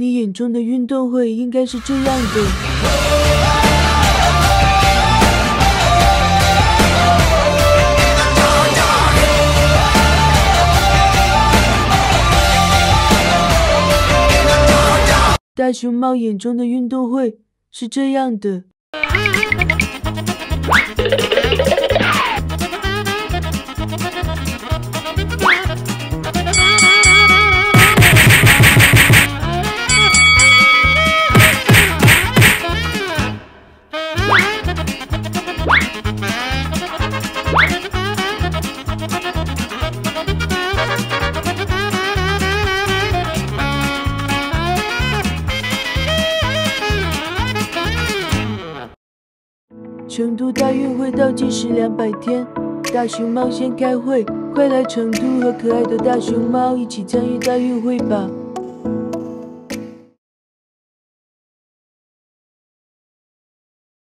你眼中的运动会应该是这样的。 大熊猫眼中的运动会是这样的。成都大运会倒计时200天，大熊猫先开会，快来成都和可爱的大熊猫一起参与大运会吧！